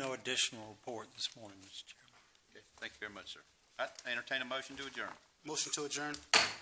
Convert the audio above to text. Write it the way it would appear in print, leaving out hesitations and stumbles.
No additional report this morning, Mr. Chairman. Okay, thank you very much, sir. I entertain a motion to adjourn. Motion to adjourn.